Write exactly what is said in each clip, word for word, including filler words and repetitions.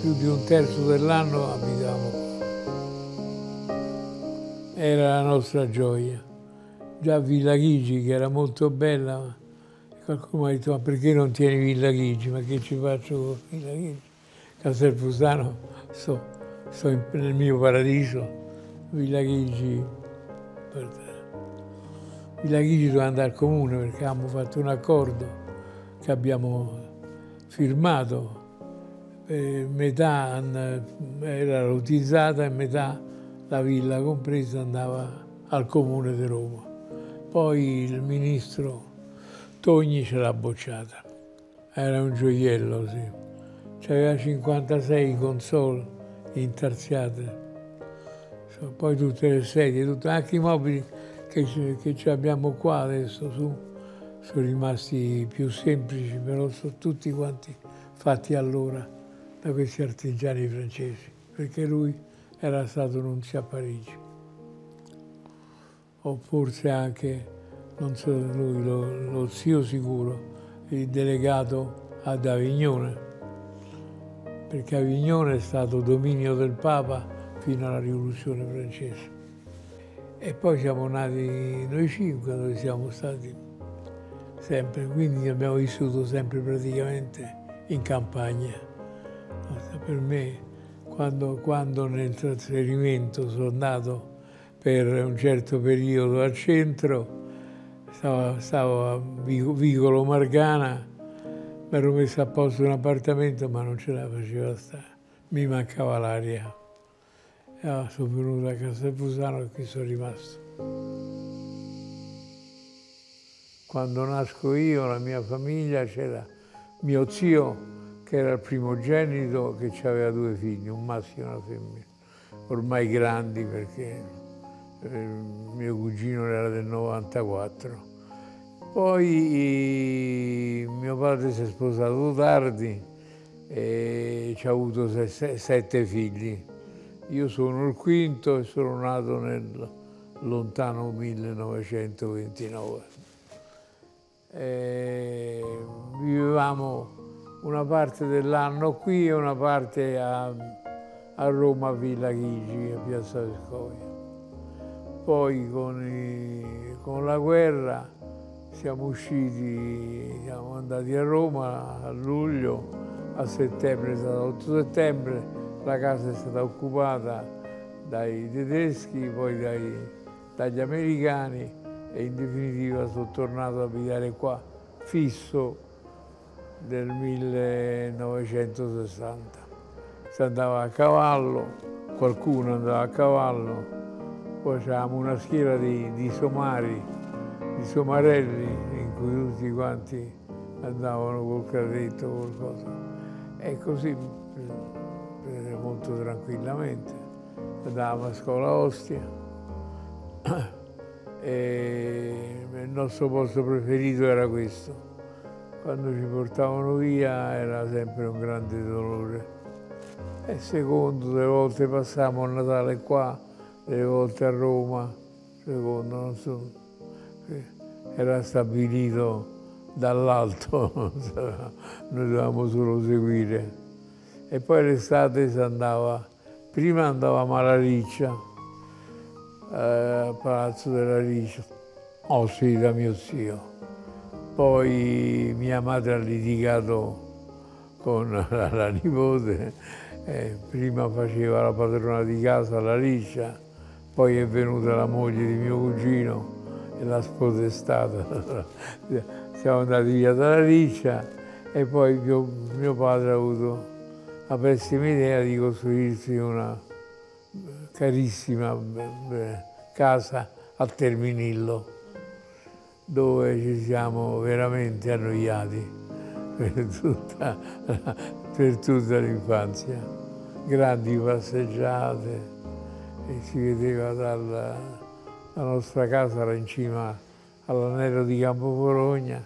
più di un terzo dell'anno abitavamo qua. Era la nostra gioia. Già Villa Chigi, che era molto bella, qualcuno mi ha detto: ma perché non tieni Villa Chigi? Ma che ci faccio con Villa Chigi? Castel Fusano, sto, sto in, nel mio paradiso. Villa Chigi, Villa Chigi doveva andare al comune perché abbiamo fatto un accordo che abbiamo firmato. E metà era rotizzata e metà, la villa compresa, andava al comune di Roma. Poi il ministro Togni ce l'ha bocciata. Era un gioiello, sì. C'aveva cinquantasei console intarsiate. Poi tutte le sedie, tutte, anche i mobili che, che abbiamo qua adesso su, sono rimasti più semplici, però sono tutti quanti fatti allora da questi artigiani francesi, perché lui era stato nunzio a Parigi. O forse anche, non so lui, lo, lo zio sicuro, il delegato ad Avignone, perché Avignone è stato dominio del Papa fino alla rivoluzione francese. E poi siamo nati noi cinque, dove siamo stati sempre, quindi abbiamo vissuto sempre praticamente in campagna. Per me, quando, quando nel trasferimento sono andato per un certo periodo al centro, Stavo, stavo a Vicolo Margana, mi ero messo a posto un appartamento, ma non ce la faceva stare, mi mancava l'aria. Allora sono venuto a Castel Fusano e qui sono rimasto. Quando nasco io, la mia famiglia, c'era mio zio, che era il primogenito, che aveva due figli, un maschio e una femmina, ormai grandi perché mio cugino era del novantaquattro. Poi mio padre si è sposato tardi e ci ha avuto sette figli. Io sono il quinto e sono nato nel lontano millenovecentoventinove. E vivevamo una parte dell'anno qui e una parte a, a Roma, a Villa Chigi, a Piazza Vescovia. Poi con, i, con la guerra siamo usciti, siamo andati a Roma a luglio, a settembre, è stato otto settembre, la casa è stata occupata dai tedeschi, poi dai, dagli americani e in definitiva sono tornato a abitare qua, fisso, del millenovecentosessanta. Si andava a cavallo, qualcuno andava a cavallo. Poi avevamo una schiera di, di somari, di somarelli, in cui tutti quanti andavano col carretto, col coso. E così, molto tranquillamente, andavamo a scuola a Ostia. E il nostro posto preferito era questo. Quando ci portavano via era sempre un grande dolore. E secondo, delle volte passavamo il Natale qua, le volte a Roma, secondo, non so, era stabilito dall'alto, noi dovevamo solo seguire. E poi l'estate si andava, prima andavamo alla Riccia, eh, al Palazzo della Riccia, ospiti da mio zio. Poi mia madre ha litigato con la, la nipote, eh, prima faceva la padrona di casa alla Riccia. Poi è venuta la moglie di mio cugino e l'ha spodestata. Siamo andati via dalla Riccia e poi mio, mio padre ha avuto la pessima idea di costruirsi una carissima casa a Terminillo, dove ci siamo veramente annoiati per tutta, per tutta l'infanzia. Grandi passeggiate. E si vedeva dalla la nostra casa, era in cima all'anello di Campopologna,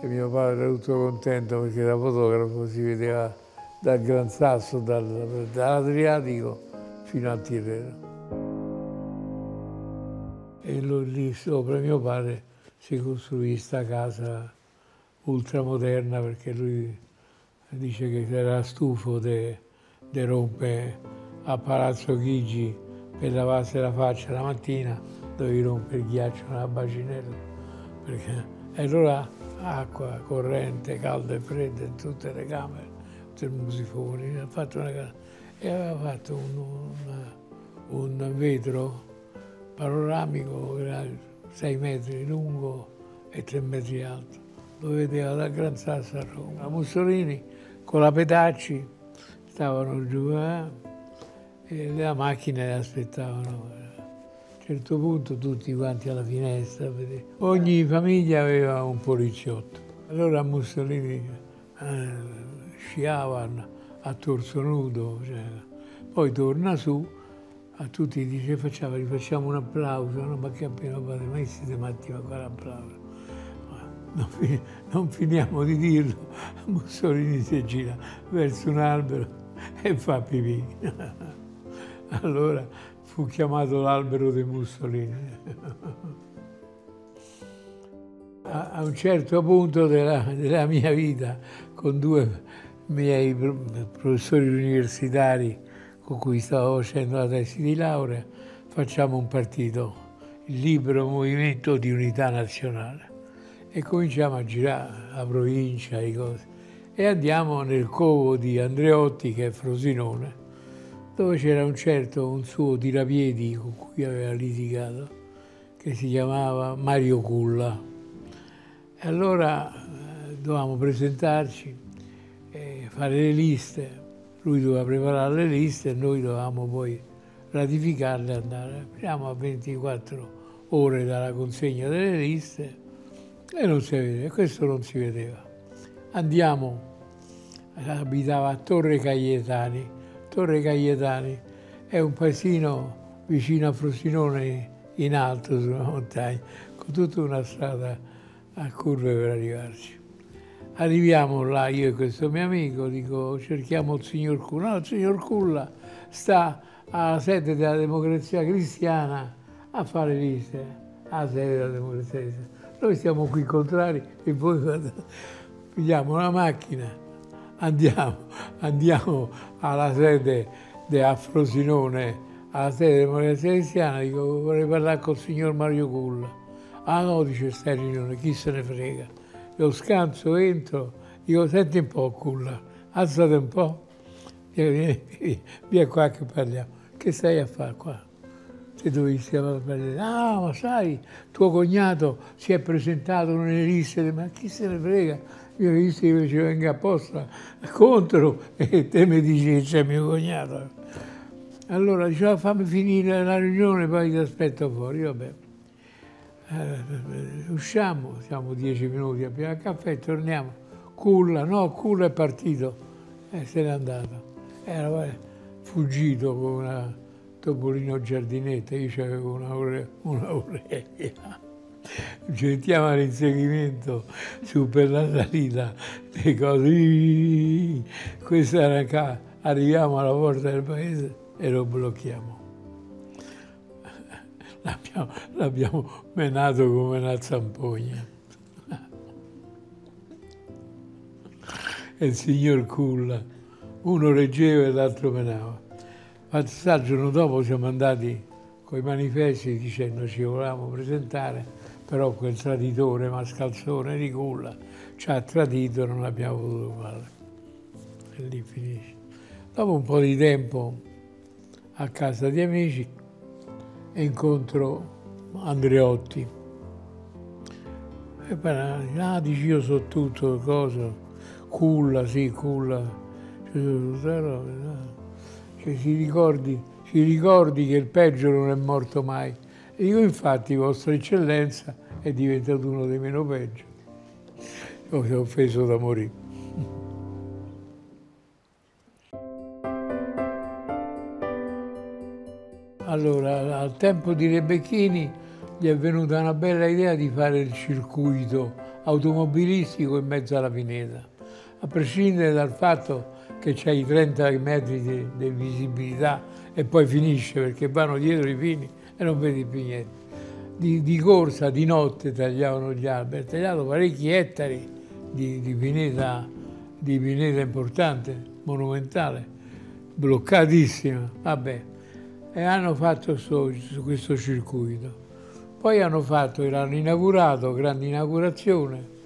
e mio padre era tutto contento perché da fotografo si vedeva dal Gran Sasso, dal, dall'Adriatico fino al Tirreno. E lì sopra mio padre si costruì questa casa ultramoderna, perché lui dice che era stufo de, derompe a Palazzo Chigi per lavarsi la faccia la mattina, dovevi rompere il ghiaccio nella bacinella, perché e allora acqua corrente, calda e fredda in tutte le camere, termosifoni, ha fatto una, e aveva fatto un, un, un vetro panoramico che era sei metri lungo e tre metri alto, lo vedeva da Gran Sasso a Roma. Mussolini con la Petacci stavano giù eh, e la macchina le aspettavano. A un certo punto tutti quanti alla finestra, perché ogni famiglia aveva un poliziotto. Allora Mussolini eh, sciava a torso nudo, cioè. Poi torna su, a tutti dice facciamo, gli facciamo un applauso, no, ma che appena fate, ma siete matti, ma qua l'applauso. Non, fin non finiamo di dirlo, Mussolini si gira verso un albero e fa pipì. Allora fu chiamato l'albero dei Mussolini. A, a un certo punto della, della mia vita, con due miei professori universitari con cui stavo facendo la tesi di laurea, facciamo un partito, il Libero Movimento di Unità Nazionale, e cominciamo a girare la provincia e cose. E andiamo nel covo di Andreotti, che è Frosinone, dove c'era un certo, un suo tirapiedi con cui aveva litigato, che si chiamava Mario Culla. E allora eh, dovevamo presentarci, eh, fare le liste, lui doveva preparare le liste e noi dovevamo poi ratificarle e andare. Siamo a ventiquattro ore dalla consegna delle liste e non si vedeva, questo non si vedeva. Andiamo, abitava a Torre Caglietani. Torre Caglietani è un paesino vicino a Frosinone, in alto sulla montagna, con tutta una strada a curve per arrivarci. Arriviamo là, io e questo mio amico, dico cerchiamo il signor Culla. No, il signor Culla sta alla sede della Democrazia Cristiana a fare liste, alla sede della Democrazia Cristiana. Noi siamo qui contrari e poi pigliamo una macchina. Andiamo, andiamo alla sede di Frosinone, alla sede della Democrazia Cristiana, dico vorrei parlare col signor Mario Culla. Ah no, dice sta riunione, chi se ne frega. Io scanso, entro, dico senti un po' Culla, alzate un po', vieni via qua che parliamo. Che stai a fare qua? Se dovevi parlare, ah ma sai, tuo cognato si è presentato nelle liste, ma chi se ne frega? Io ho visto che ci venga apposta contro e te mi dici che c'è mio cognato. Allora diceva fammi finire la riunione, poi ti aspetto fuori, vabbè. Eh, usciamo, siamo dieci minuti, abbiamo il caffè, torniamo. Culla, no, Culla è partito e eh, se n'è andato. Era eh, fuggito con una Topolino giardinetta, io c'avevo una ore, una orecchia. Sentiamo l'inseguimento su per la salita, le cose, questa era qua, arriviamo alla porta del paese e lo blocchiamo. L'abbiamo, l'abbiamo menato come una zampogna. E il signor Culla, uno reggeva e l'altro menava. Infatti, il giorno dopo siamo andati con i manifesti dicendo ci volevamo presentare, però quel traditore mascalzone di Culla ci ha tradito e non l'abbiamo potuto fare. E lì finisce. Dopo un po' di tempo a casa di amici incontro Andreotti. E poi ah, dici io so tutto, cosa? Culla, sì, Culla. Cioè, si ricordi, si ricordi che il peggio non è morto mai. E dico infatti Vostra Eccellenza è diventato uno dei meno peggio. Io sono offeso da morire. Allora, al tempo di Rebecchini gli è venuta una bella idea di fare il circuito automobilistico in mezzo alla pineta, a prescindere dal fatto che c'è i trenta metri di, di visibilità e poi finisce perché vanno dietro i pini e non vedi più niente. Di, di corsa, di notte tagliavano gli alberi, tagliato parecchi ettari di, di, pineta, di pineta importante, monumentale, bloccatissima, vabbè, e hanno fatto so, questo circuito. Poi hanno fatto, l'hanno inaugurato, grande inaugurazione,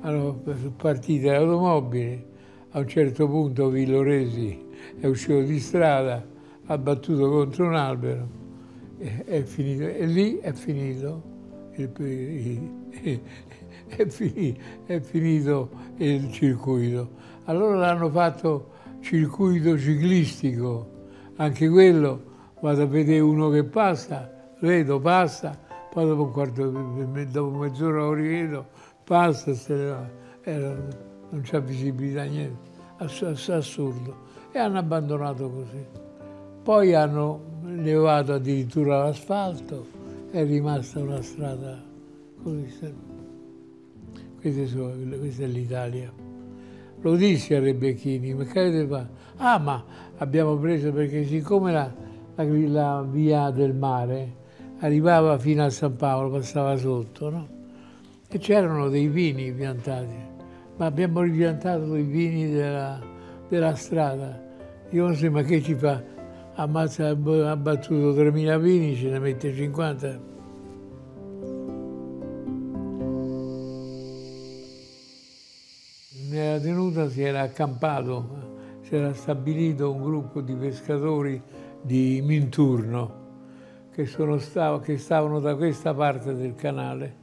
hanno partite le automobili, a un certo punto Villoresi è uscito di strada, ha battuto contro un albero e, è finito, e lì è finito. È finito il circuito. Allora l'hanno fatto circuito ciclistico, anche quello, vado a vedere uno che passa, vedo, passa, poi dopo un quarto, dopo mezz'ora lo rivedo, passa, era, non c'è visibilità, niente, assurdo. E hanno abbandonato così. Poi hanno levato addirittura l'asfalto, è rimasta una strada così. Questa è l'Italia. Lo dissi a Rebecchini, ma che avete fatto? Ah, ma abbiamo preso perché siccome la, la, la via del mare arrivava fino a San Paolo, passava sotto, no? E c'erano dei vini piantati, ma abbiamo ripiantato i vini della, della strada. Io non so, ma che ci fa? Ammazza, ha battuto tremila vini, ce ne mette cinquanta. Nella tenuta si era accampato, si era stabilito un gruppo di pescatori di Minturno che, sono stav che stavano da questa parte del canale,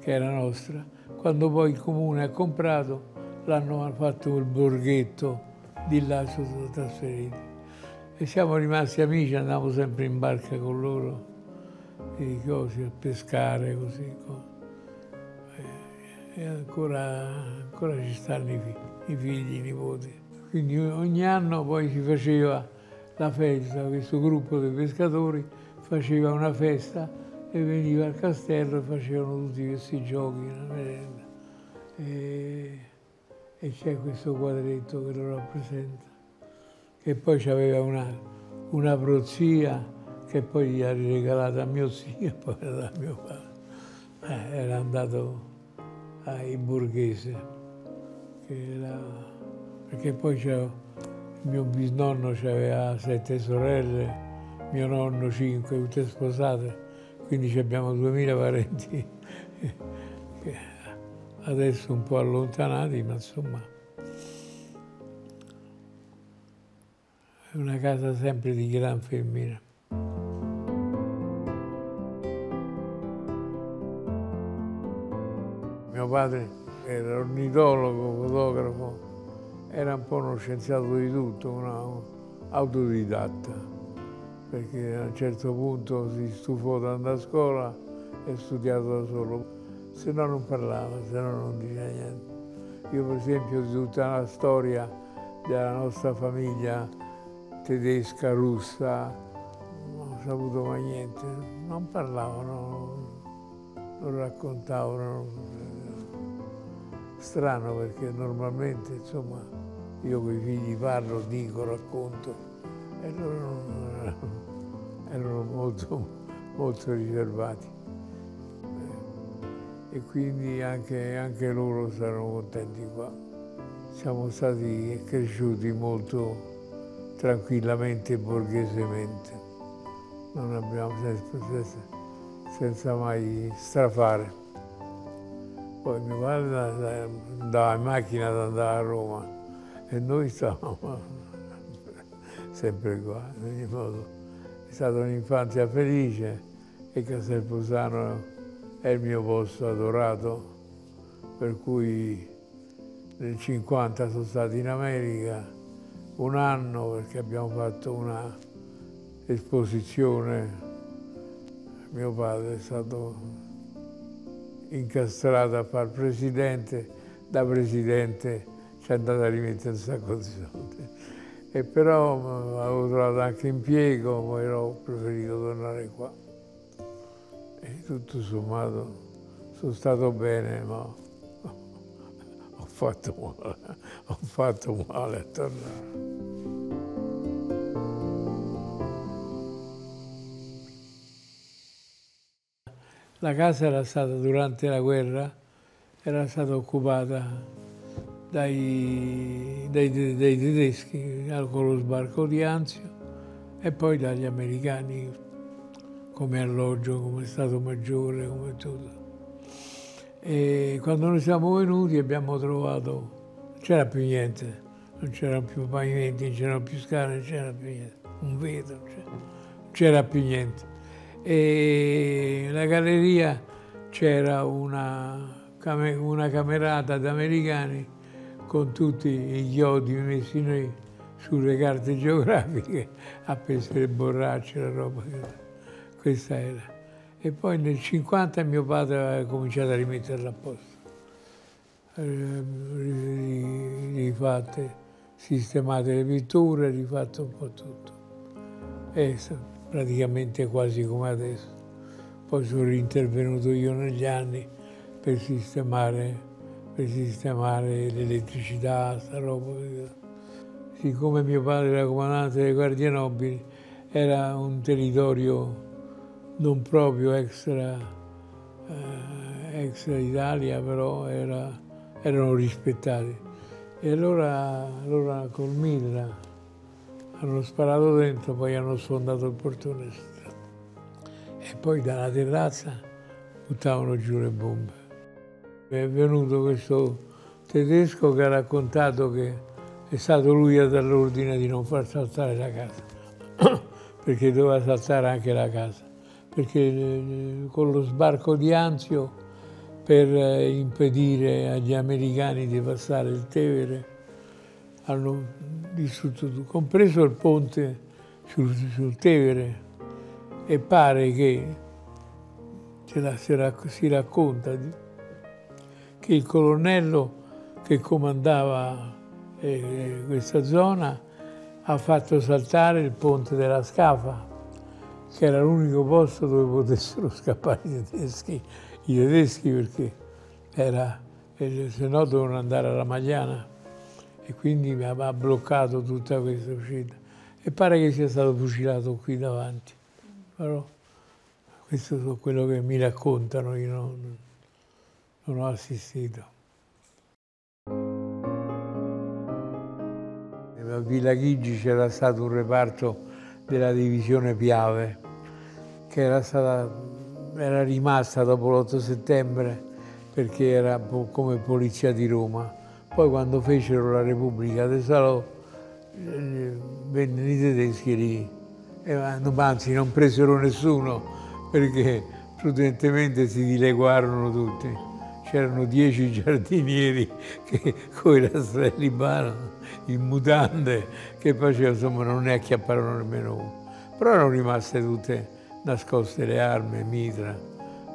che era nostra. Quando poi il comune ha comprato, l'hanno fatto il borghetto, di là sono stato trasferito. E siamo rimasti amici, andavamo sempre in barca con loro, e cose, a pescare, così. E ancora, ancora ci stanno i figli, i figli, i nipoti. Quindi ogni anno poi si faceva la festa, questo gruppo di pescatori faceva una festa e veniva al castello e facevano tutti questi giochi, una merenda. E, e c'è questo quadretto che lo rappresenta. E poi c'aveva una, una prozia che poi gli ha regalata a mio zio, poi da mio padre. Eh, era andato ai Borghese, che era... perché poi il mio bisnonno aveva sette sorelle, mio nonno cinque, tutte sposate, quindi abbiamo duemila parenti, adesso un po' allontanati, ma insomma... una casa sempre di gran femmina. Mio padre era ornitologo, fotografo, era un po' uno scienziato di tutto, un autodidatta, perché a un certo punto si stufò di andare a scuola e studiato da solo. Se no non parlava, se no non diceva niente. Io per esempio di tutta la storia della nostra famiglia tedesca, russa, non ho saputo mai niente, non parlavano, non raccontavano. Strano perché normalmente, insomma, io con i figli parlo, dico, racconto, e loro erano molto, molto riservati. E quindi anche, anche loro saranno contenti qua. Siamo stati cresciuti molto tranquillamente e borghesemente, non abbiamo senza, senza mai strafare. Poi mio padre andava in macchina ad andare a Roma e noi stavamo sempre qua, in ogni modo. È stata un'infanzia felice e Castel Porziano è il mio posto adorato, per cui nel cinquanta sono stato in America, un anno, perché abbiamo fatto una esposizione. Mio padre è stato incastrato a far presidente, da presidente ci è andato a rimettere un sacco di soldi. E però avevo trovato anche impiego, poi ero preferito tornare qua. E tutto sommato sono stato bene, ma ho fatto male, ho fatto male a tornare. La casa era stata, durante la guerra, era stata occupata dai, dai, dai tedeschi con lo sbarco di Anzio e poi dagli americani come alloggio, come Stato Maggiore, come tutto. E quando noi siamo venuti abbiamo trovato, non c'era più niente, non c'erano più pavimenti, non c'erano più scale, non c'era più niente, un vetro, non c'era più niente. E la galleria c'era una, una camerata d'americani con tutti i chiodi messi noi sulle carte geografiche a pesare borracce, la roba, questa era. E poi nel cinquanta mio padre aveva cominciato a rimetterla a posto, rifatte, sistemate le pitture, rifatto un po' tutto. E praticamente quasi come adesso. Poi sono riintervenuto io negli anni per sistemare, per sistemare l'elettricità, sta roba. Siccome mio padre era comandante delle Guardie Nobili, era un territorio non proprio extra, eh, extra Italia, però era, erano rispettati. E allora, allora col Milla hanno sparato dentro, poi hanno sfondato il portone e poi dalla terrazza buttavano giù le bombe. È venuto questo tedesco che ha raccontato che è stato lui a dare l'ordine di non far saltare la casa, perché doveva saltare anche la casa, perché con lo sbarco di Anzio, per impedire agli americani di passare il Tevere, hanno distrutto tutto, compreso il ponte sul, sul Tevere. E pare che, ce la, se la, si racconta, che il colonnello che comandava eh, questa zona ha fatto saltare il ponte della Scafa, che era l'unico posto dove potessero scappare i tedeschi, i tedeschi perché era, se no dovevano andare alla Magliana, e quindi mi ha bloccato tutta questa uscita. E pare che sia stato fucilato qui davanti, però questo è quello che mi raccontano, io non, non ho assistito. A Villa Chigi c'era stato un reparto della divisione Piave, che era, stata, era rimasta dopo l'otto settembre perché era come polizia di Roma. Poi quando fecero la Repubblica di Salò vennero i tedeschi lì, e, anzi non presero nessuno perché prudentemente si dileguarono tutti. C'erano dieci giardinieri che, con i rastrelli barano, in mutande, che facevano, insomma, non ne acchiapparono nemmeno uno. Però erano rimaste tutte nascoste le armi, mitra.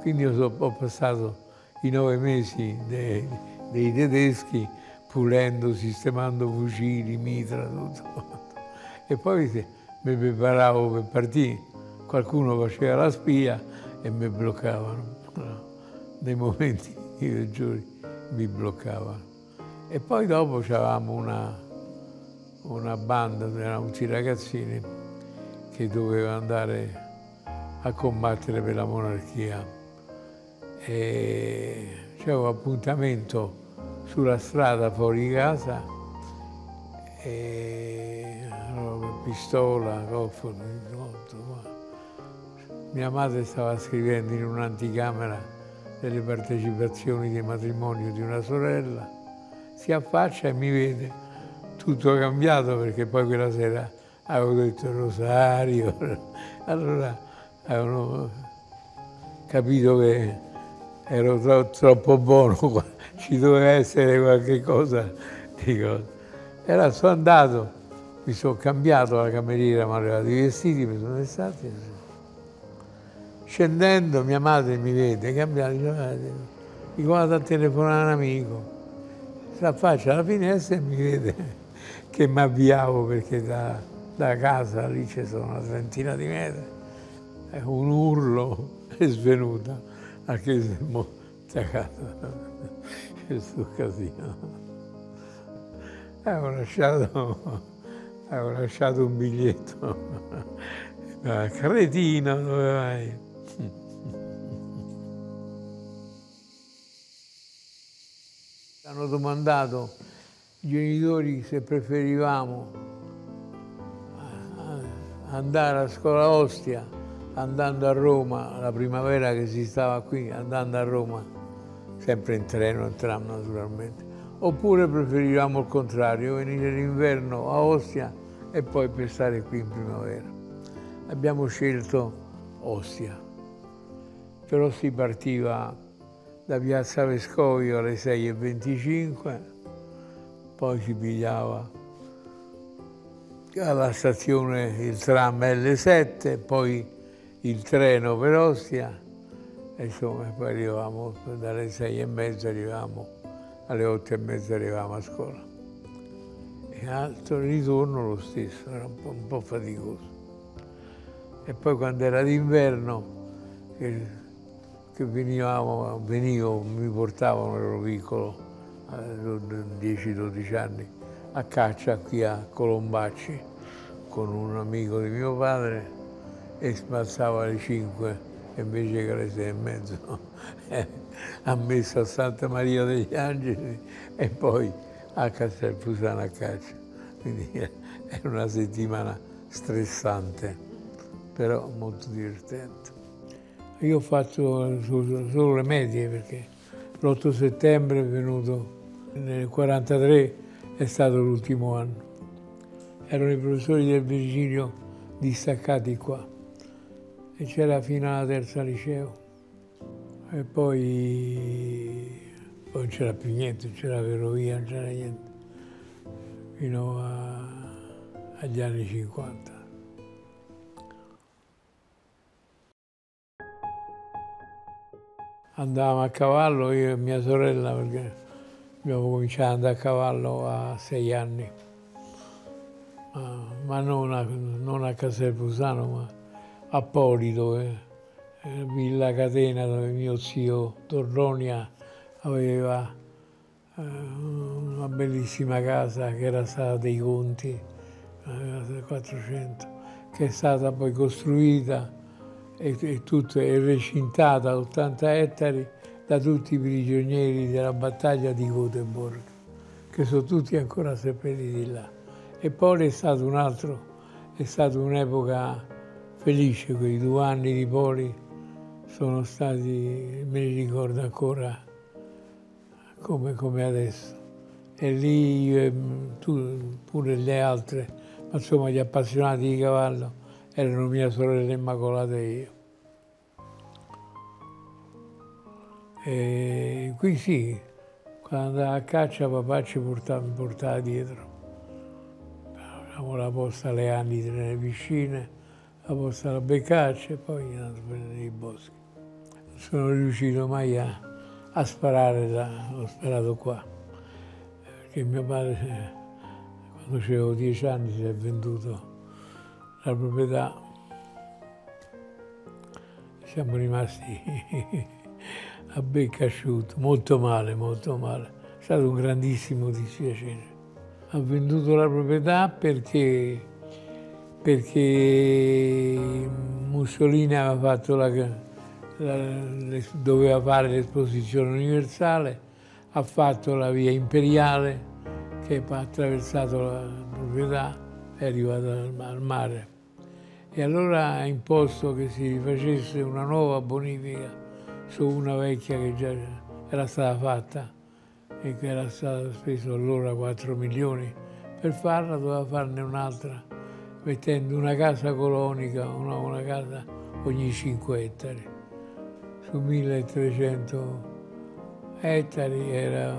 Quindi io so, ho passato i nove mesi dei, dei tedeschi pulendo, sistemando fucili, mitra, tutto quanto. E poi mi preparavo per partire. Qualcuno faceva la spia e mi bloccavano. Nei momenti peggiori mi bloccavano. E poi dopo c'avevamo una, una banda, erano tutti ragazzini che doveva andare a combattere per la monarchia. E c'avevo appuntamento sulla strada fuori casa, e allora, pistola, cofano, mia madre stava scrivendo in un'anticamera delle partecipazioni di matrimonio di una sorella, si affaccia e mi vede tutto cambiato, perché poi quella sera avevo detto il rosario, allora avevano capito che ero tro troppo buono, ci doveva essere qualche cosa di cosa. E allora sono andato, mi sono cambiato, la cameriera mi aveva i vestiti, mi sono vestati. Scendendo mia madre mi vede, cambiare, mi guarda a telefonare un amico, si affaccia alla finestra e mi vede che mi avviavo, perché da, da casa lì ci sono una trentina di metri, un urlo è svenuta, anche se mo da casa, questo casino. Avevo lasciato, avevo lasciato un biglietto, cretino, dove vai? Hanno domandato i genitori, se preferivamo andare a scuola a Ostia, andando a Roma, la primavera che si stava qui, andando a Roma, sempre in treno, in tram naturalmente, oppure preferivamo il contrario, venire d'inverno a Ostia e poi per stare qui in primavera. Abbiamo scelto Ostia, però si partiva da Piazza Vescovia alle sei e venticinque, poi si pigliava alla stazione il tram L sette, poi il treno per Ostia, e insomma poi arrivavamo dalle sei e mezza, arrivavamo alle otto e mezza, arrivavamo a scuola. E altro ritorno lo stesso, era un po', un po' faticoso. E poi quando era d'inverno, che, che venivamo, venivo, mi portavano, ero piccolo, dieci dodici anni, a caccia qui a Colombacci con un amico di mio padre, e spazzava alle cinque invece che alle sei e mezzo, a messa a Santa Maria degli Angeli e poi a Castel Fusano a caccia. Quindi era una settimana stressante, però molto divertente. Io ho fatto solo le medie perché l'otto settembre è venuto nel quarantatré, è stato l'ultimo anno. Erano i professori del Virginio distaccati qua e c'era fino alla terza liceo. E poi, poi non c'era più niente, non c'era ferrovia, non c'era niente, fino a, agli anni cinquanta. Andavamo a cavallo io e mia sorella, perché abbiamo cominciato ad andare a cavallo a sei anni, ma, ma non, a, non a Castel Porziano, ma a Poli, dove eh, Villa Catena, dove mio zio Torlonia aveva eh, una bellissima casa che era stata dei Conti, eh, quattrocento, che è stata poi costruita e, e tutto è recintata, ottanta ettari, da tutti i prigionieri della battaglia di Göteborg, che sono tutti ancora seppelliti là. E poi è stato un altro, è stata un'epoca felice, quei due anni di Poli sono stati, me li ricordo ancora come, come adesso. E lì io e tu, pure le altre, ma insomma gli appassionati di cavallo erano mia sorella Immacolata e io. E qui sì, quando andava a caccia papà ci portava, mi portava dietro. Avevamo la posta alle anidre nelle piscine, la posta alla beccaccia e poi andavamo a prendere nei boschi. Non sono riuscito mai a, a sparare, da, ho sparato qua. Perché mio padre, quando avevo dieci anni, si è venduto la proprietà. Siamo rimasti a becca asciutto, molto male, molto male. È stato un grandissimo dispiacere. Ha venduto la proprietà perché, perché Mussolini aveva fatto la, la, le, doveva fare l'esposizione universale, ha fatto la via imperiale che ha attraversato la proprietà e è arrivata al, al mare. E allora ha imposto che si rifacesse una nuova bonifica su una vecchia che già era stata fatta e che era stato speso allora quattro milioni. Per farla doveva farne un'altra, mettendo una casa colonica, una, una casa ogni cinque ettari. Su milletrecento ettari era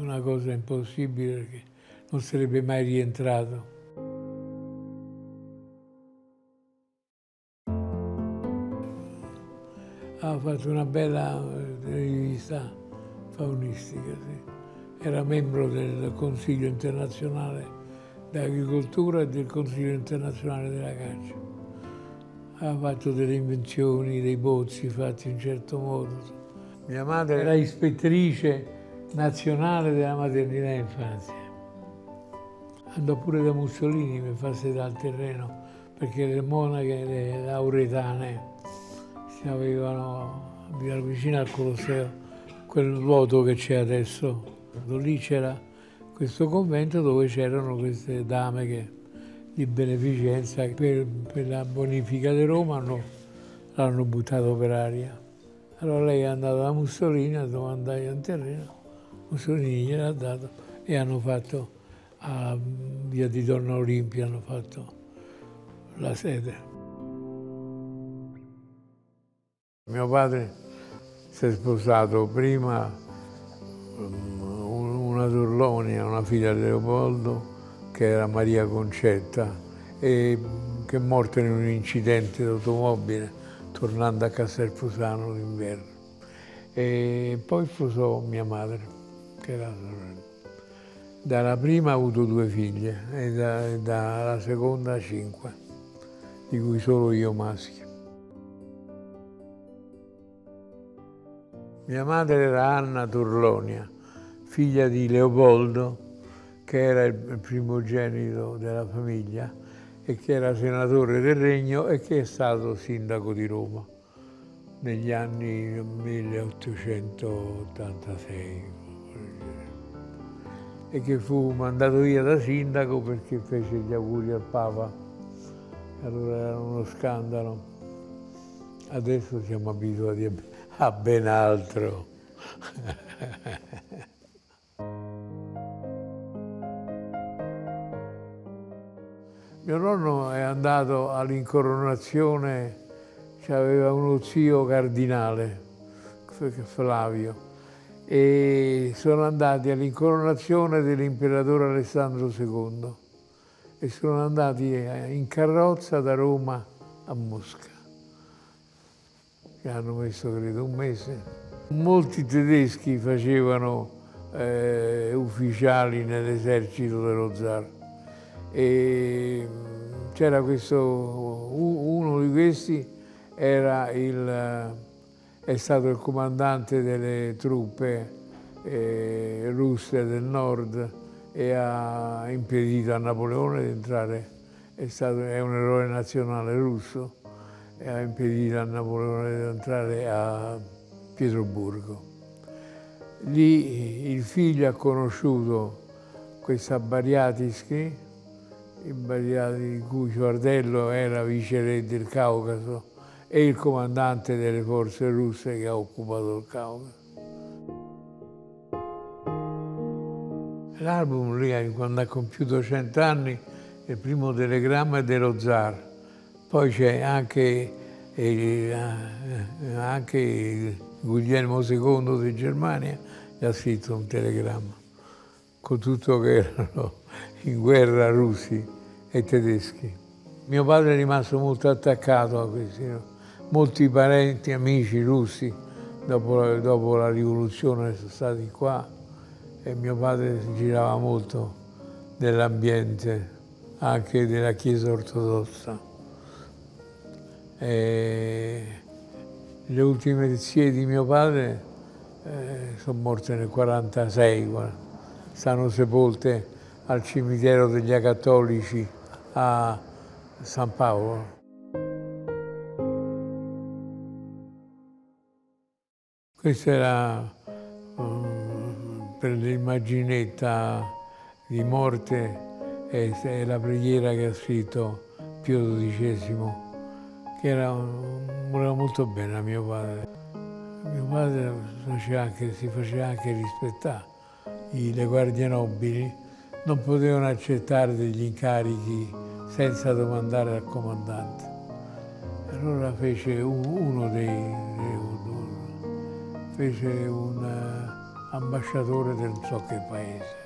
una cosa impossibile perché non sarebbe mai rientrato. Ha fatto una bella rivista faunistica, sì. Era membro del Consiglio internazionale dell'agricoltura e del Consiglio internazionale della caccia. Ha fatto delle invenzioni, dei bozzi fatti in certo modo. Mia madre era ispettrice nazionale della maternità e infanzia. Andò pure da Mussolini per farsi dal terreno, perché le monache, le lauretane, avevano vicino al Colosseo quel vuoto che c'è adesso. Lì c'era questo convento dove c'erano queste dame che, di beneficenza per, per la bonifica di Roma, l'hanno buttato per aria. Allora lei è andata da Mussolini a domandare un terreno, Mussolini gliel'ha dato e hanno fatto a via di Donna Olimpia, hanno fatto la sede. Mio padre si è sposato prima una Torlonia, una figlia di Leopoldo, che era Maria Concetta, e che è morta in un incidente d'automobile tornando a Castel Fusano l'inverno. E poi sposò mia madre, che era la sorella. Dalla prima ha avuto due figlie e da, e dalla seconda cinque, di cui solo io maschio. Mia madre era Anna Torlonia, figlia di Leopoldo, che era il primogenito della famiglia e che era senatore del regno e che è stato sindaco di Roma negli anni milleottocentottantasei. E che fu mandato via da sindaco perché fece gli auguri al Papa. Allora era uno scandalo. Adesso siamo abituati a a ben altro. Mio nonno è andato all'incoronazione, c'aveva uno zio cardinale, Flavio, e sono andati all'incoronazione dell'imperatore Alessandro secondo e sono andati in carrozza da Roma a Mosca. Che hanno messo, credo, un mese. Molti tedeschi facevano eh, ufficiali nell'esercito dello zar. E c'era questo, uno di questi era il, è stato il comandante delle truppe eh, russe del nord e ha impedito a Napoleone di entrare, è, stato, è un eroe nazionale russo. E ha impedito a Napoleone di entrare a Pietroburgo. Lì il figlio ha conosciuto questa Bariatischi, il Bariatischi di cui Ciardello era viceré del Caucaso e il comandante delle forze russe che ha occupato il Caucaso. L'album lì, quando ha compiuto cent'anni, il primo telegramma è dello zar. Poi c'è anche, eh, anche Guglielmo secondo di Germania che ha scritto un telegramma, con tutto che erano in guerra russi e tedeschi. Mio padre è rimasto molto attaccato a questi, no? Molti parenti, amici russi, dopo la, dopo la rivoluzione sono stati qua e mio padre si girava molto dell'ambiente, anche della Chiesa ortodossa. E le ultime zie di mio padre eh, sono morte nel quarantasei, guarda. Stanno sepolte al cimitero degli Acattolici a San Paolo. Questa era um, per l'immaginetta di morte, è, è la preghiera che ha scritto Pio dodicesimo. Era, voleva molto bene a mio padre. Mio padre faceva anche, si faceva anche rispettare. I, le guardie nobili non potevano accettare degli incarichi senza domandare al comandante. Allora fece un, uno dei, dei fece un uh, ambasciatore del non so che paese.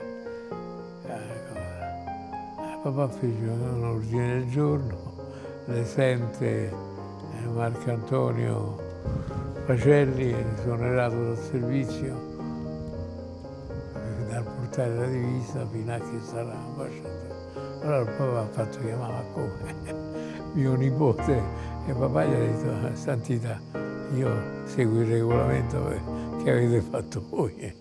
Allora, papà fece un ordine del giorno. L'esente Marco Antonio Pacelli, esonerato dal servizio, dal portare la divisa fino a che sarà ambasciatore. Allora il papà ha fatto chiamare come mio nipote e papà gli ha detto: Santità, io seguo il regolamento che avete fatto voi.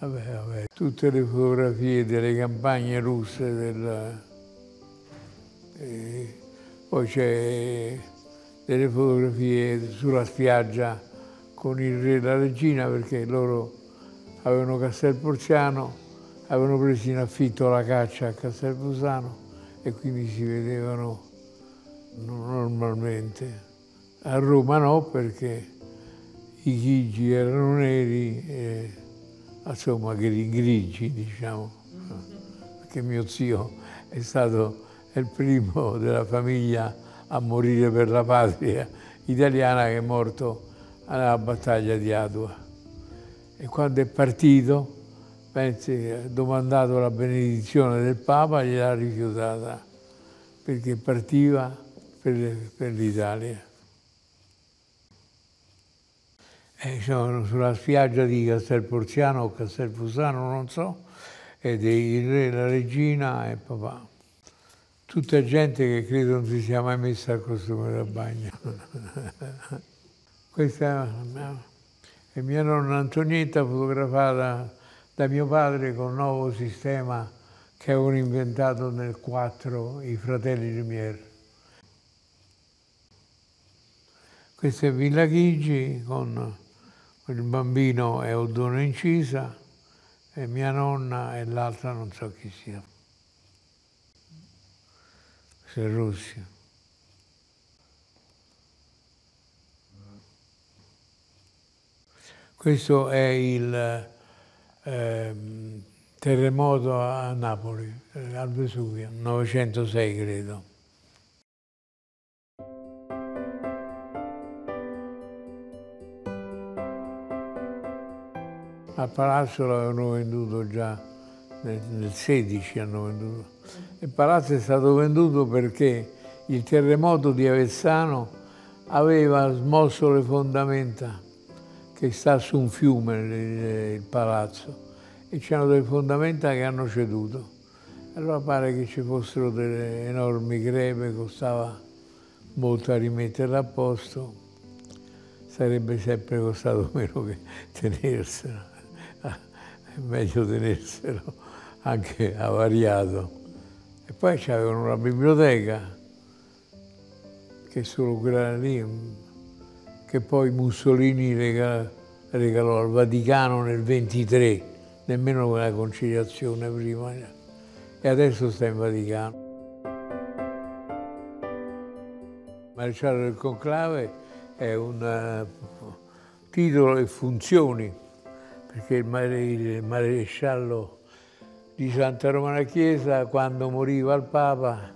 Vabbè, vabbè. Tutte le fotografie delle campagne russe, del... eh, poi c'è delle fotografie sulla spiaggia con il re e la regina, perché loro avevano Castel Porziano, avevano preso in affitto la caccia a Castel Fusano e quindi si vedevano normalmente. A Roma no, perché i Chigi erano neri e insomma grigi, diciamo, perché mio zio è stato il primo della famiglia a morire per la patria italiana, che è morto alla battaglia di Adua. E quando è partito, pensi, ha domandato la benedizione del Papa e gliel'ha rifiutata, perché partiva per, per l'Italia. E sono sulla spiaggia di Castel Porziano o Castel Fusano, non so, e dei re, la regina e papà. Tutta gente che credo non si sia mai messa al costume da bagno. Questa è mia nonna Antonietta, fotografata da mio padre con un nuovo sistema che avevano inventato nel quattro i fratelli Lumière. Questa è Villa Chigi, con il bambino è Oddone Incisa, e mia nonna e l'altra non so chi sia. Questa è Russia. Questo è il Eh, terremoto a Napoli, al Vesuvio, novecentosei credo. Al palazzo l'avevano venduto già nel, nel sedici, hanno venduto. Il palazzo è stato venduto perché il terremoto di Avezzano aveva smosso le fondamenta, che sta su un fiume il palazzo, e c'erano delle fondamenta che hanno ceduto. Allora pare che ci fossero delle enormi crepe, costava molto a rimetterla a posto, sarebbe sempre costato meno che tenerselo, è meglio tenerselo anche avariato. E poi c'avevano una biblioteca, che solo quella lì, che poi Mussolini regalò al Vaticano nel ventitré, nemmeno con la conciliazione prima, e adesso sta in Vaticano. Maresciallo del Conclave è un titolo e funzioni, perché il maresciallo di Santa Romana Chiesa, quando moriva il Papa,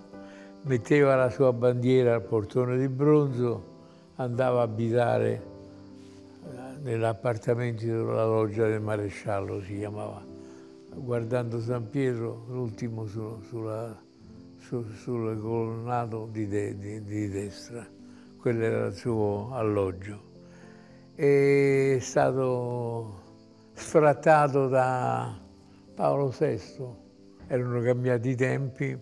metteva la sua bandiera al portone di bronzo, andava a abitare nell'appartamento della loggia del maresciallo, si chiamava, guardando San Pietro, l'ultimo su, su, sul colonnato di, de, di, di destra. Quello era il suo alloggio. E è stato sfrattato da Paolo sesto. Erano cambiati i tempi,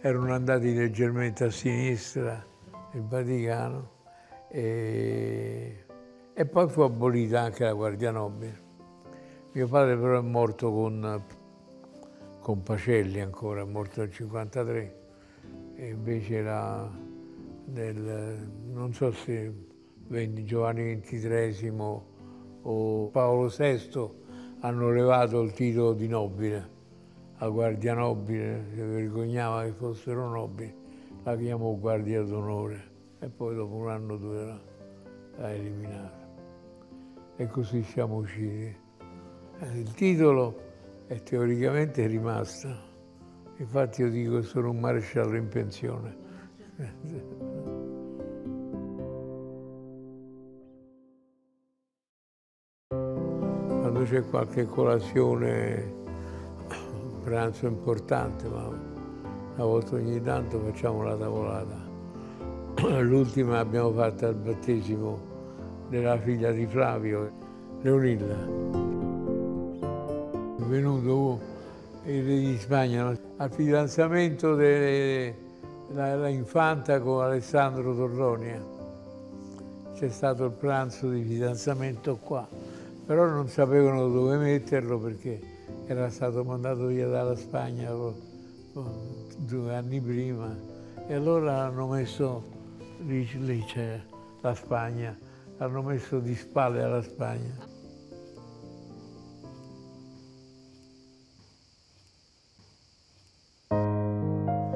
erano andati leggermente a sinistra il Vaticano, E, e poi fu abolita anche la Guardia Nobile. Mio padre però è morto con, con Pacelli ancora, è morto nel cinquantatré, e invece era nel, non so se Giovanni ventitreesimo o Paolo sesto hanno levato il titolo di nobile, la Guardia Nobile, si vergognava che fossero nobili, la chiamò Guardia d'Onore. E poi dopo un anno o due l'ha, l'ha eliminata. E così siamo usciti. Il titolo è teoricamente rimasto. Infatti io dico che sono un maresciallo in pensione. Quando c'è qualche colazione, un pranzo importante, ma una volta ogni tanto facciamo la tavolata. L'ultima l'abbiamo fatta al battesimo della figlia di Flavio, Leonilla. È venuto il re di Spagna al fidanzamento della infanta con Alessandro Torlonia. C'è stato il pranzo di fidanzamento qua, però non sapevano dove metterlo perché era stato mandato via dalla Spagna due anni prima, e allora hanno messo lì, lì c'è la Spagna, l'hanno messo di spalle alla Spagna.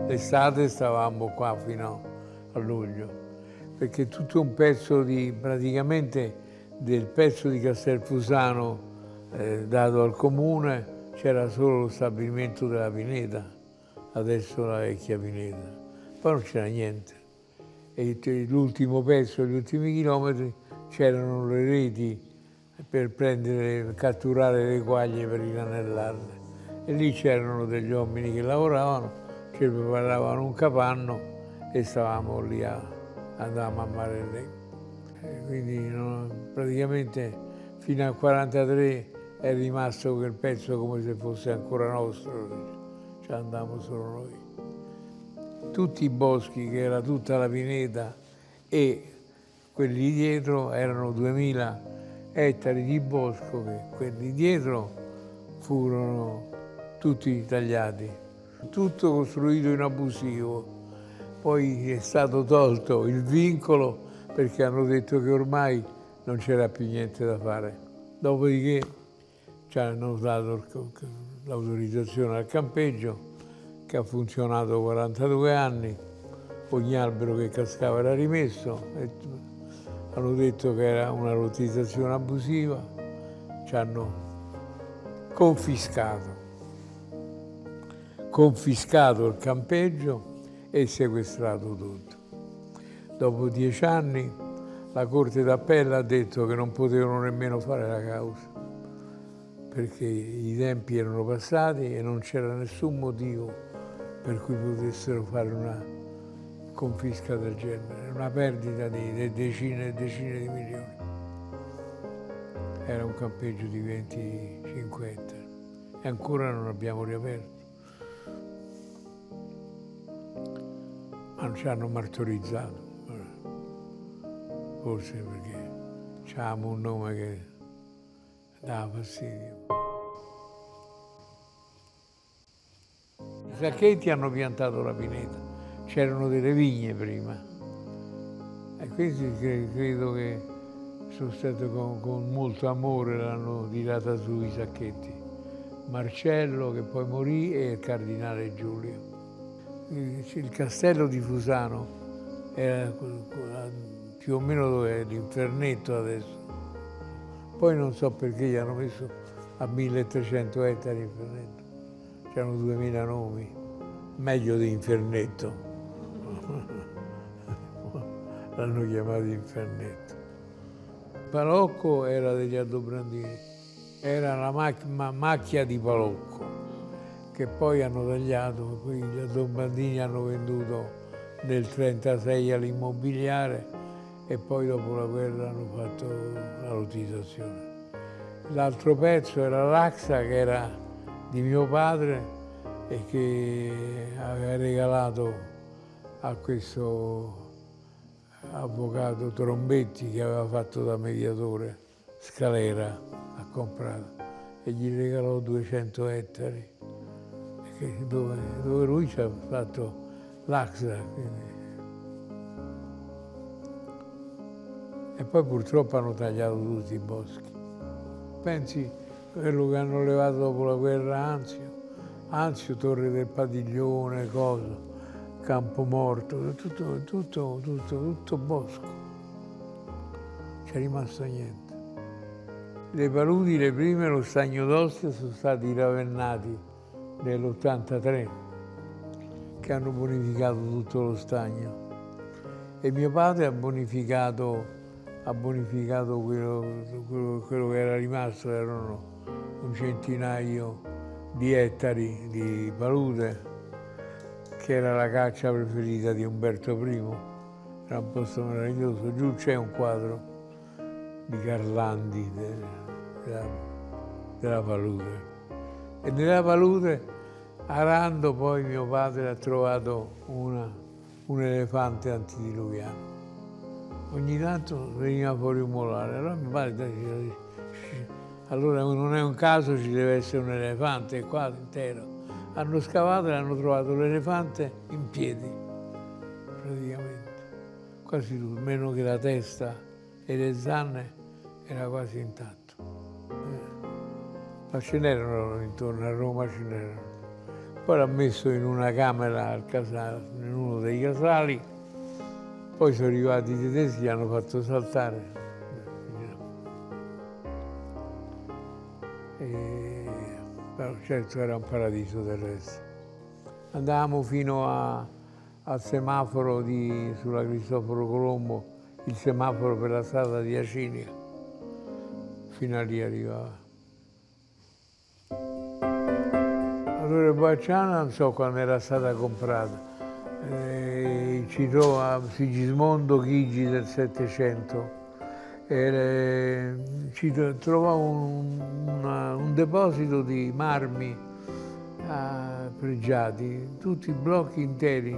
L'estate stavamo qua fino a luglio, perché tutto un pezzo di, praticamente del pezzo di Castel Fusano eh, dato al comune, c'era solo lo stabilimento della Pineta, adesso la vecchia Pineta, poi non c'era niente. E l'ultimo pezzo, gli ultimi chilometri, c'erano le reti per prendere, catturare le quaglie per inanellarle. E lì c'erano degli uomini che lavoravano, ci preparavano un capanno e stavamo lì a andare a mare lì. Quindi non, praticamente fino al millenovecentoquarantatré è rimasto quel pezzo come se fosse ancora nostro, ci andavamo solo noi. Tutti i boschi, che era tutta la pineta, e quelli dietro erano duemila ettari di bosco, che quelli dietro furono tutti tagliati. Tutto costruito in abusivo, poi è stato tolto il vincolo perché hanno detto che ormai non c'era più niente da fare. Dopodiché ci hanno dato l'autorizzazione al campeggio, che ha funzionato quarantadue anni, ogni albero che cascava era rimesso, e hanno detto che era una lottizzazione abusiva, ci hanno confiscato. confiscato il campeggio e sequestrato tutto. Dopo dieci anni la Corte d'Appello ha detto che non potevano nemmeno fare la causa, perché i tempi erano passati e non c'era nessun motivo per cui potessero fare una confisca del genere, una perdita di decine e decine di milioni. Era un campeggio di venticinque ettari e ancora non abbiamo riaperto. Ma ci hanno martorizzato, forse perché avevamo un nome che dava fastidio. I sacchetti hanno piantato la pineta, c'erano delle vigne prima, e questi credo che sono stato con, con molto amore, l'hanno tirata sui sacchetti. Marcello, che poi morì, e il cardinale Giulio. Il castello di Fusano era più o meno dove è l'Infernetto adesso. Poi non so perché gli hanno messo a milletrecento ettari Infernetto. C'erano duemila nomi, meglio di Infernetto. L'hanno chiamato Infernetto. Palocco era degli Aldobrandini, era la mac ma macchia di Palocco, che poi hanno tagliato, poi gli Aldobrandini hanno venduto nel trentasei all'immobiliare e poi dopo la guerra hanno fatto la lottizzazione. L'altro pezzo era l'Axa, che era di mio padre e che aveva regalato a questo avvocato Trombetti, che aveva fatto da mediatore, Scalera ha comprato, e gli regalò duecento ettari. Dove, dove lui ci ha fatto l'Axa. E poi purtroppo hanno tagliato tutti i boschi. Pensi quello che hanno levato dopo la guerra Anzio, Anzio, Torre del Padiglione, cosa, Campomorto, tutto, tutto, tutto, tutto bosco. C'è rimasto niente. Le paludi, le prime, lo stagno d'Ostia, sono stati ravennati nell'ottantatré, che hanno bonificato tutto lo stagno, e mio padre ha bonificato, ha bonificato quello, quello, quello che era rimasto, erano un centinaio di ettari di palude, che era la caccia preferita di Umberto primo, era un posto meraviglioso. Giù c'è un quadro di Garlandi della, della palude. E nella palude, arando, poi mio padre ha trovato una, un elefante antidiluviano. Ogni tanto veniva fuori un molare. Allora mio padre dice, allora non è un caso, ci deve essere un elefante qua intero. Hanno scavato e hanno trovato l'elefante in piedi, praticamente. quasi tutto, meno che la testa e le zanne era quasi intatto. Ma ce n'erano intorno a Roma, ce n'erano. Poi l'ha messo in una camera al casale, in uno dei casali, poi sono arrivati i tedeschi e hanno fatto saltare. E, certo era un paradiso terrestre. Andavamo fino a, al semaforo di, sulla Cristoforo Colombo, il semaforo per la strada di Acilia. Fino a lì arrivava. La Torre Bacciana non so quando era stata comprata, eh, citò a Sigismondo Chigi del Settecento, eh, trovò un, una, un deposito di marmi eh, pregiati, tutti blocchi interi,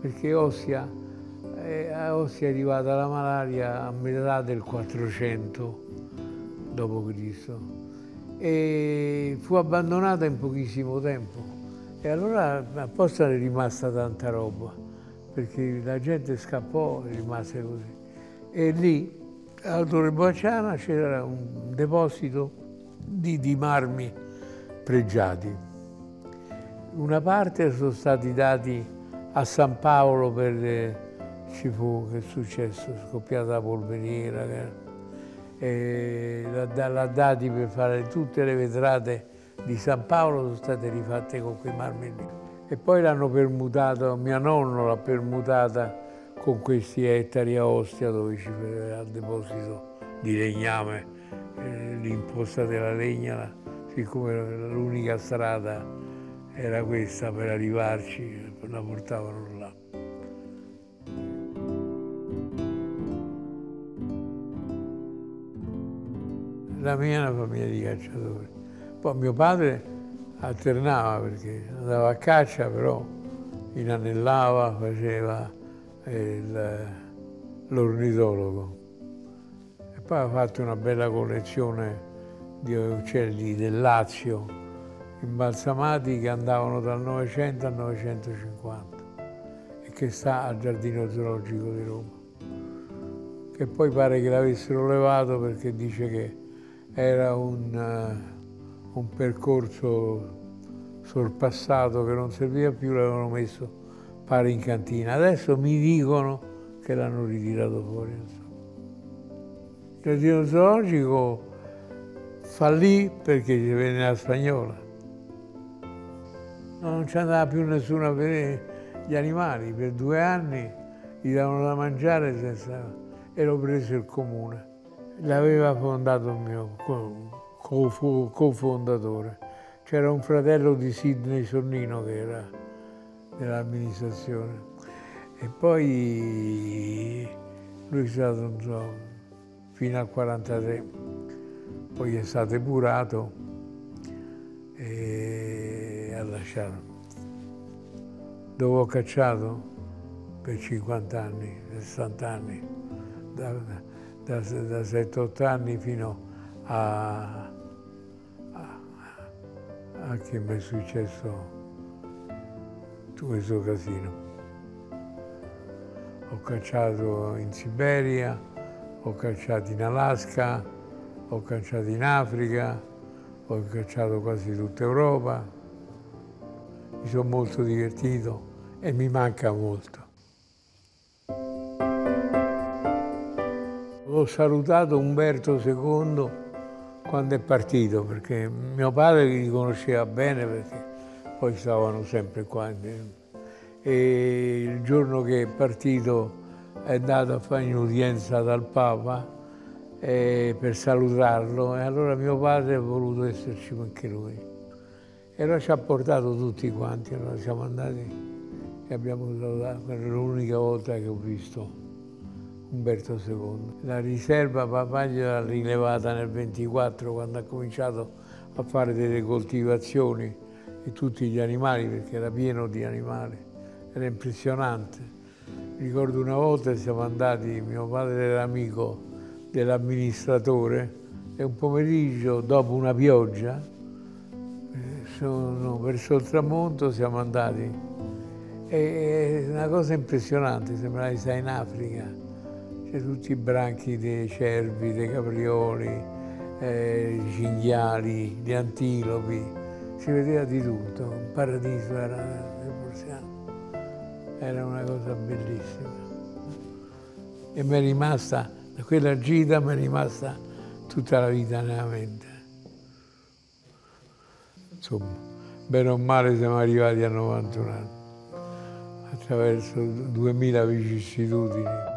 perché Ostia, eh, a Ostia è arrivata la malaria a metà del quattrocento dopo Cristo e fu abbandonata in pochissimo tempo. E allora apposta è rimasta tanta roba, perché la gente scappò e rimase così. E lì, a Torre Bacciana, c'era un deposito di, di marmi pregiati. Una parte sono stati dati a San Paolo per le... ci fu, che è successo, scoppiata la polveriera, che... l'ha dati per fare tutte le vetrate di San Paolo, sono state rifatte con quei marmi lì. E poi l'hanno permutata, mia nonna l'ha permutata con questi ettari a Ostia, dove ci era il deposito di legname, eh, l'imposta della legna, siccome l'unica strada era questa per arrivarci, la portavano là. La mia è una famiglia di cacciatori. Poi mio padre alternava perché andava a caccia, però inanellava, faceva l'ornitologo. E poi ha fatto una bella collezione di uccelli del Lazio, imbalsamati, che andavano dal novecento al novecentocinquanta e che sta al Giardino Zoologico di Roma. Che poi pare che l'avessero levato perché dice che era un, uh, un percorso sorpassato che non serviva più, l'avevano messo pare in cantina. Adesso mi dicono che l'hanno ritirato fuori. Il Giardino Zoologico fallì perché ci venne la spagnola. No, non ci andava più nessuno a vedere gli animali. Per due anni gli davano da mangiare senza... e l'ho preso il comune. L'aveva fondato il mio cofondatore. C'era un fratello di Sidney Sonnino che era dell'amministrazione. E poi lui è stato, non so, fino al quarantatré. Poi è stato epurato e ha lasciato. Dove ho cacciato? Per cinquanta anni, sessanta anni. Da, da, da sette otto anni fino a, a, a che mi è successo questo casino. Ho cacciato in Siberia, ho cacciato in Alaska, ho cacciato in Africa, ho cacciato quasi tutta Europa. Mi sono molto divertito e mi manca molto. Ho salutato Umberto secondo quando è partito, perché mio padre li conosceva bene, perché poi stavano sempre qua. E il giorno che è partito è andato a fare un'udienza dal Papa eh, per salutarlo, e allora mio padre ha voluto esserci anche lui. E allora ci ha portato tutti quanti, allora siamo andati e abbiamo salutato per l'unica volta che ho visto Umberto secondo. La riserva papà gliel'ha rilevata nel ventiquattro, quando ha cominciato a fare delle coltivazioni e tutti gli animali, perché era pieno di animali, era impressionante. Ricordo una volta siamo andati, mio padre era amico dell'amministratore, e un pomeriggio dopo una pioggia, sono verso il tramonto siamo andati È una cosa impressionante, sembra di stare in Africa. C'è tutti i branchi dei cervi, dei caprioli, eh, i cinghiali, gli antilopi. Si vedeva di tutto, un paradiso era il Porziano. Era una cosa bellissima. E mi è rimasta, quella gita mi è rimasta tutta la vita nella mente. Insomma, bene o male siamo arrivati a novantuno anni. Attraverso duemila vicissitudini.